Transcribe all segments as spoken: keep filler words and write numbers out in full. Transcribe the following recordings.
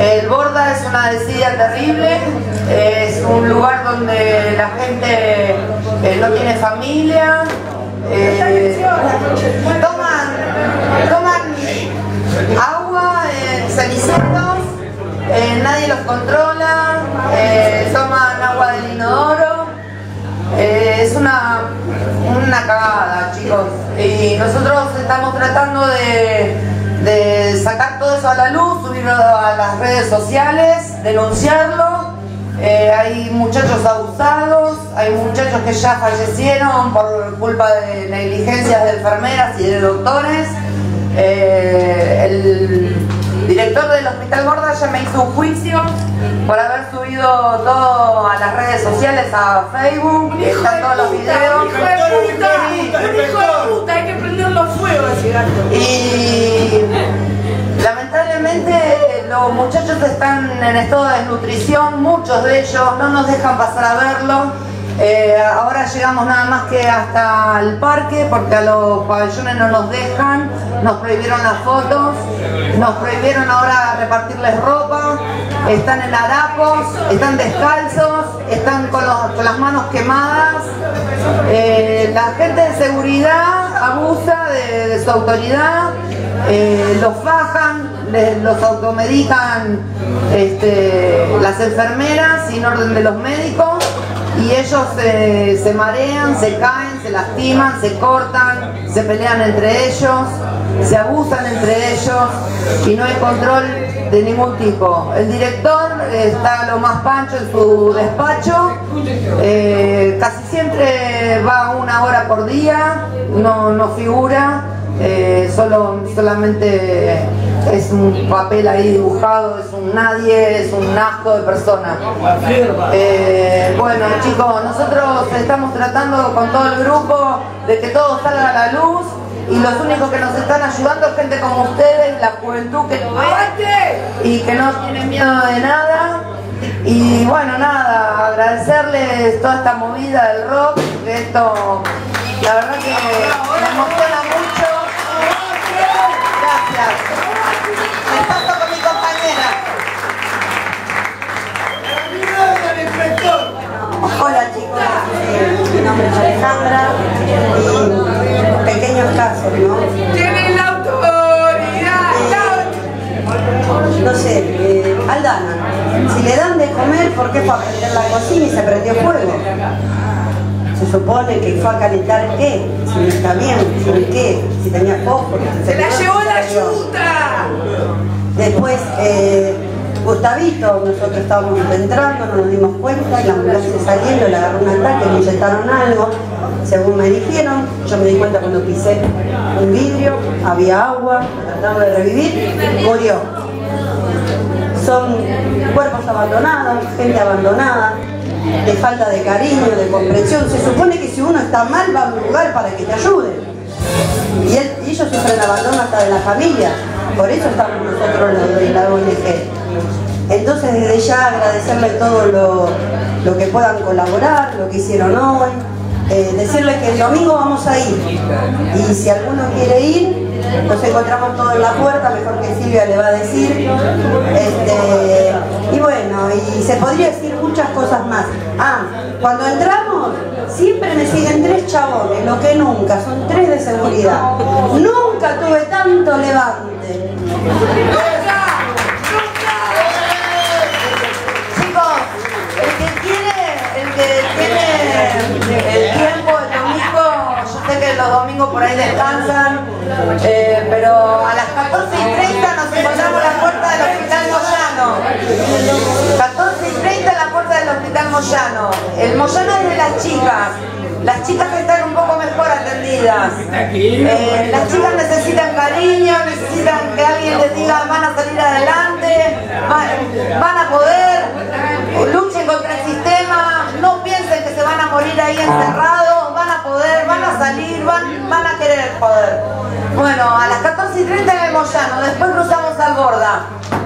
El Borda es una desidia terrible, es un lugar donde la gente eh, no tiene familia, eh, toman, toman agua, eh, ceniceros, eh, nadie los controla, eh, toman agua del inodoro, eh, es una, una cagada, chicos, y nosotros estamos tratando de... de sacar todo eso a la luz, subirlo a las redes sociales, denunciarlo. Eh, hay muchachos abusados, hay muchachos que ya fallecieron por culpa de negligencias de enfermeras y de doctores. Eh, el director del Hospital Borda ya me hizo un juicio por haber subido todo a las redes sociales, a Facebook, están todos los videos. ¡Hijo de puta! ¡Hijo de puta! Hay que prenderlo a fuego ese gato. Y lamentablemente los muchachos están en estado de desnutrición, muchos de ellos no nos dejan pasar a verlo. Eh, ahora llegamos nada más que hasta el parque porque a los pabellones no nos dejan, nos prohibieron las fotos, nos prohibieron ahora repartirles ropa, están en harapos, están descalzos, están con, los, con las manos quemadas. Eh, la gente de seguridad abusa de, de su autoridad, eh, los bajan, les, los automedican este, las enfermeras sin orden de los médicos. Y ellos eh, se marean, se caen, se lastiman, se cortan, se pelean entre ellos, se abusan entre ellos y no hay control de ningún tipo. El director eh, está lo más pancho en su despacho, eh, casi siempre va una hora por día, no, no figura, eh, solo, solamente es un papel ahí dibujado, es un nadie, es un asco de persona. Eh, bueno chicos, nosotros estamos tratando con todo el grupo de que todo salga a la luz y los únicos que nos están ayudando es gente como ustedes, la juventud que nos ve y que no tiene miedo de nada. Y bueno, nada, agradecerles toda esta movida del rock, que esto la verdad que me emociona mucho. Gracias. Me paso con mi compañera. Hola chicos, mi nombre es Alejandra y pequeños casos, ¿no? ¡Tienen la autoridad! No sé, eh, Aldana, si le dan de comer, ¿por qué fue a prender la cocina y se prendió fuego? Se supone que fue a calentar el qué, si no está bien, si no qué, si tenía fósforo. ¡Se la llevó la yuta! Después, eh, Gustavito, nosotros estábamos entrando, no nos dimos cuenta, y la ambulancia saliendo, le agarró un ataque, le inyectaron algo, según me dijeron, yo me di cuenta cuando pisé un vidrio, había agua, tratando de revivir, murió. Son cuerpos abandonados, gente abandonada, de falta de cariño, de comprensión. Se supone que si uno está mal va a un lugar para que te ayude. Y, él, y ellos sufren abandono hasta de la familia. Por eso estamos nosotros los de la O N G. Entonces desde ya agradecerle todo lo, lo que puedan colaborar, lo que hicieron hoy. Eh, decirles que el domingo vamos a ir. Y si alguno quiere ir, nos encontramos todos en la puerta, mejor que Silvia le va a decir. Este, y bueno, y se podría decir muchas cosas más. Ah, cuando entramos, siempre me siguen tres chabones, lo que nunca, son tres de seguridad. Nunca tuve tanto levante. ¡Nunca! ¡Nunca! Chicos, el que quiere, el que tiene el tiempo, el domingo, yo sé que los domingos por ahí descansan, eh, pero a las catorce y treinta nos encontramos en la puerta del Hospital Moyano. catorce y treinta en la puerta del Hospital Moyano. El Moyano es de las chicas. Las chicas que están un poco mejor atendidas. Eh, las chicas necesitan cariño, necesitan que alguien les diga van a salir adelante, van, van a poder, luchen contra el sistema, no piensen que se van a morir ahí encerrados, van a poder, van a salir, van, van a querer poder. Bueno, a las catorce y treinta en el Moyano, después cruzamos al Borda.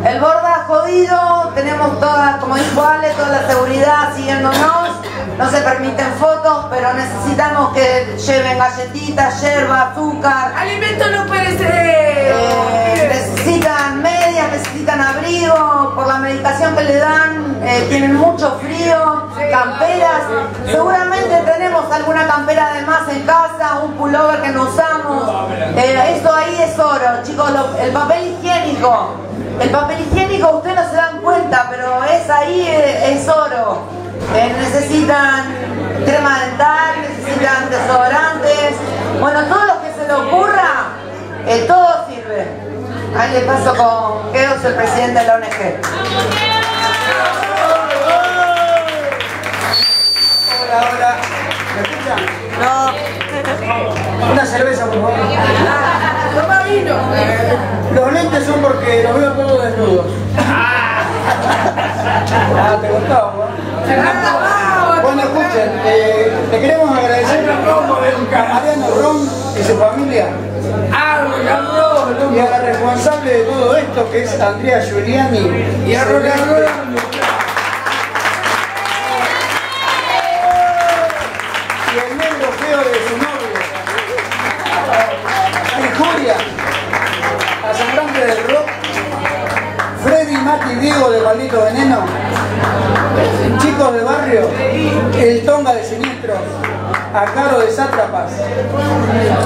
El Borda jodido, tenemos todas, como iguales, toda la seguridad siguiéndonos. No se permiten fotos, pero necesitamos que lleven galletitas, yerba, azúcar. Alimentos no perecederos. Eh, necesitan medias, necesitan abrigo, por la medicación que le dan, eh, tienen mucho frío, camperas, seguramente tenemos alguna campera de más en casa, un pullover que no usamos, eh, eso ahí es oro, chicos, lo, el papel higiénico, el papel higiénico ustedes no se dan cuenta, pero es ahí, es, es oro, eh, necesitan crema dental, necesitan desodorantes, bueno, todo lo que se le ocurra, eh, todo sirve. Ahí le paso con Quedos, el presidente de la O N G. Hola, hola. ¿Me escuchan? No. Una cerveza, por favor. Toma vino. Los lentes son porque los veo todos desnudos. Ah, te gustaba, ¿no? Bueno, escuchen, eh, te queremos agradecer a Rolando Rom y su familia. Y a la responsable de todo esto, que es Andrea Giuliani. Y a Rolando Rom. Y el negro feo de su novio. A Julia, a Sandra del Rock, Freddy, Mati, Diego de Maldito Veneno, Chicos de Barrio, el Tonga de Siniestros, a Caro de Sátrapas,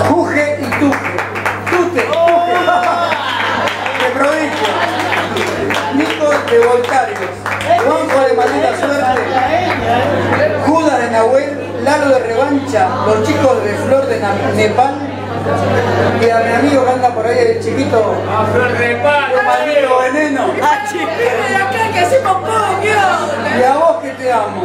Juge y Tufe. De Volcarios, Juanjo de Maldita Suerte, Judas de Nahuel, Lalo de Revancha, los chicos de Flor de Nepal, y a mi amigo que anda por ahí, el chiquito a Flor de Nepal, de Maldito Veneno. Y a vos que te amo.